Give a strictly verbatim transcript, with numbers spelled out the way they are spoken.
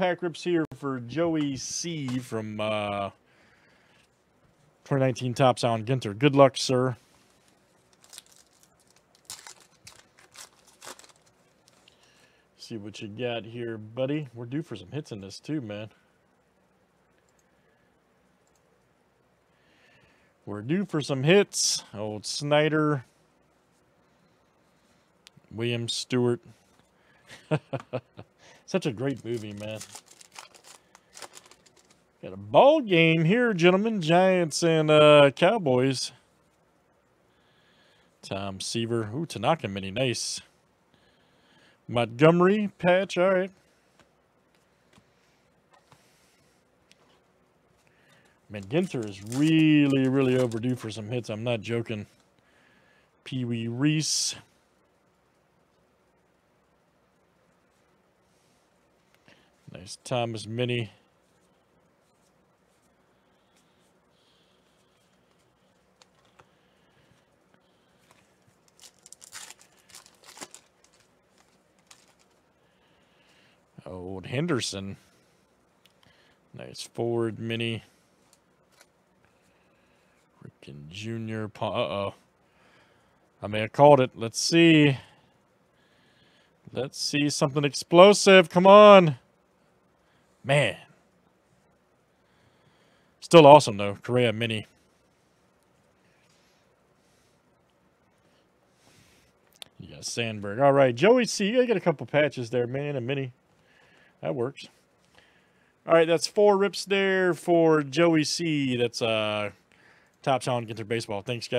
pack rips here for Joey C. from uh, twenty nineteen Topps on Ginter. Good luck, sir. See what you got here, buddy. We're due for some hits in this too, man. We're due for some hits. Old Snyder. William Stewart. Such a great movie, man. Got a ball game here, gentlemen. Giants and uh, Cowboys. Tom Seaver. Ooh, Tanaka Mini. Nice. Montgomery patch. All right. Man, Ginther is really, really overdue for some hits. I'm not joking. Pee-wee Reese. Nice Thomas Mini. Old Henderson. Nice Ford Mini. Freaking Junior. Uh-oh. I may have called it. Let's see. Let's see something explosive. Come on. Man. Still awesome, though. Correa Mini. You got Sandberg. All right. Joey C. You got to get a couple patches there, man. A Mini. That works. All right. That's four rips there for Joey C. That's uh, Topps on Ginter Baseball. Thanks, guys.